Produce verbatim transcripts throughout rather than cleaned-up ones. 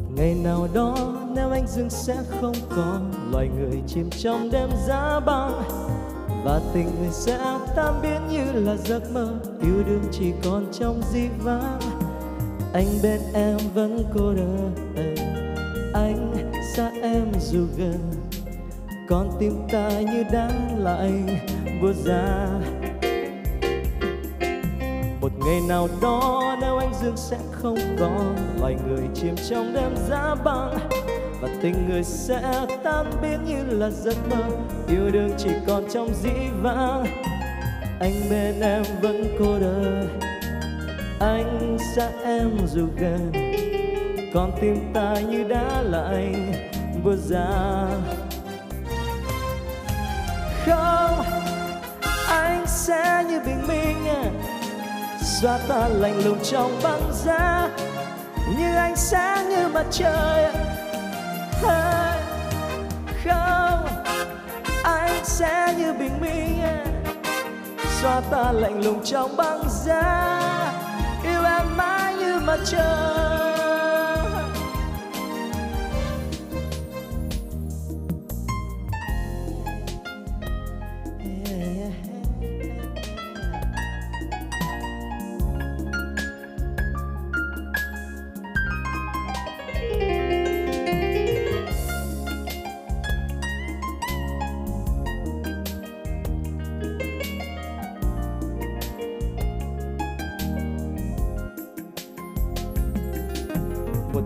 Một ngày nào đó nếu anh dưng sẽ không có, loài người chìm trong đêm giá băng, và tình người sẽ tan biến như là giấc mơ, yêu đương chỉ còn trong dĩ vãng. Anh bên em vẫn cô đơn, anh xa em dù gần, con tim ta như đang lại buốt giá. Một ngày nào đó nếu anh dương sẽ không có, loài người chìm trong đêm giá băng, và tình người sẽ tan biến như là giấc mơ, yêu đương chỉ còn trong dĩ vãng. Anh bên em vẫn cô đơn, anh xa em dù gần, con tim ta như đã lại buốt giá. Không, anh sẽ như bình minh, xóa ta lạnh lùng trong băng giá, như ánh sáng như mặt trời. Không, anh sẽ như bình minh, xóa ta lạnh lùng trong băng giá, yêu em mãi như mặt trời.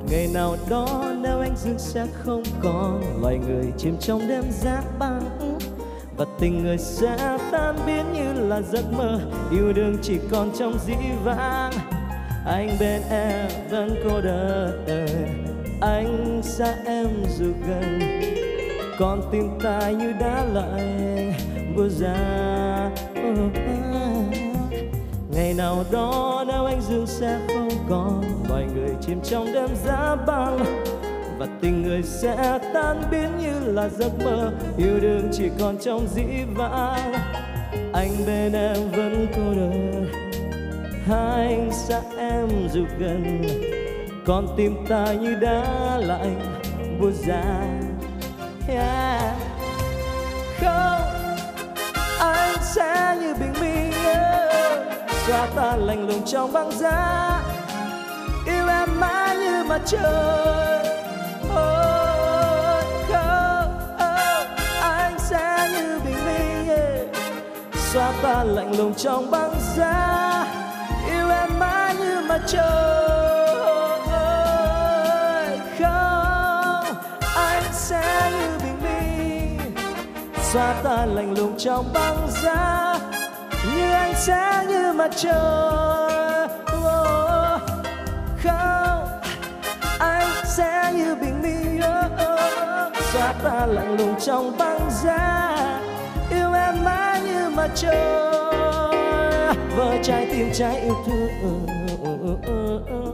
Ngày nào đó nếu anh dương sẽ không còn, loài người chìm trong đêm giá băng, và tình người sẽ tan biến như là giấc mơ, yêu đương chỉ còn trong dĩ vãng. Anh bên em vẫn cô đơn, anh xa em dù gần, con tim ta như đã lại buốt giá. Ngày nào đó nếu anh dương sẽ không còn, loài người chìm trong đêm giá băng, và tình người sẽ tan biến như là giấc mơ, yêu đương chỉ còn trong dĩ vãng. Anh bên em vẫn cô đơn, anh xa em dù gần, con tim ta như đã lạnh buốt giá. Yeah. Không, anh sẽ như bình minh, xóa ta lạnh lùng trong băng giá, yêu em mãi như mặt trời. Oh, không, oh, anh sẽ như bình minh, xóa ta lạnh lùng trong băng giá, yêu em mãi như mặt trời. Không, anh sẽ như bình minh, xóa ta lạnh lùng trong băng giá, như anh sẽ như mặt trời. Oh, không, anh sẽ như bình minh, xóa ta lạnh lùng trong băng giá, yêu em mãi như mặt trời. Với trái tim trái yêu thương.